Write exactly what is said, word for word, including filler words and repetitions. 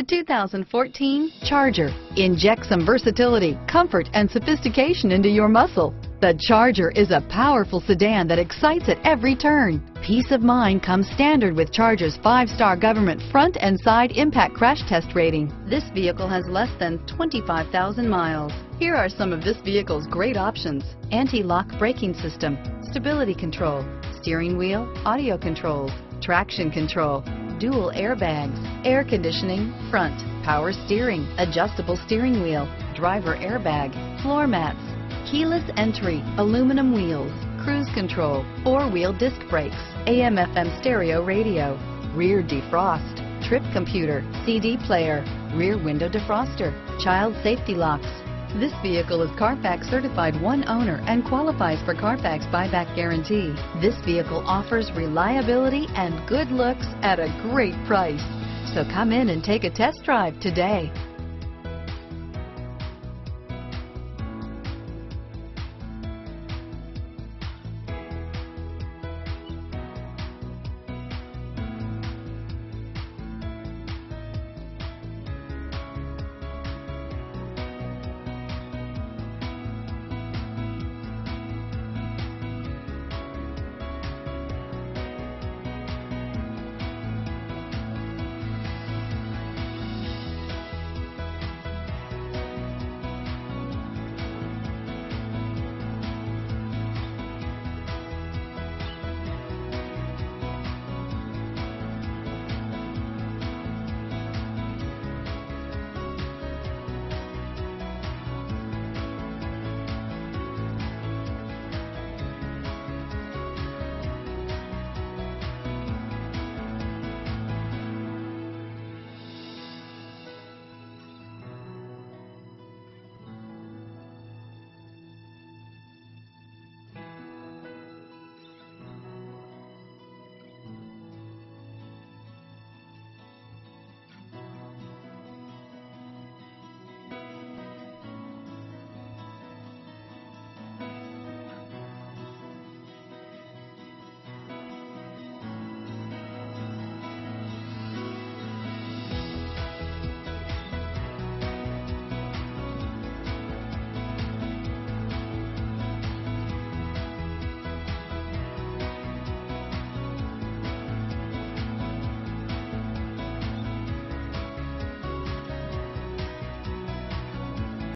The two thousand fourteen Charger. Inject some versatility, comfort, and sophistication into your muscle. The Charger is a powerful sedan that excites at every turn. Peace of mind comes standard with Charger's five-star government front and side impact crash test rating. This vehicle has less than twenty-five thousand miles. Here are some of this vehicle's great options: anti-lock braking system, stability control, steering wheel audio controls, traction control, dual airbags, air conditioning, front, power steering, adjustable steering wheel, driver airbag, floor mats, keyless entry, aluminum wheels, cruise control, four-wheel disc brakes, A M F M stereo radio, rear defrost, trip computer, C D player, rear window defroster, child safety locks. This vehicle is Carfax certified one owner and qualifies for Carfax buyback guarantee. This vehicle offers reliability and good looks at a great price. So come in and take a test drive today.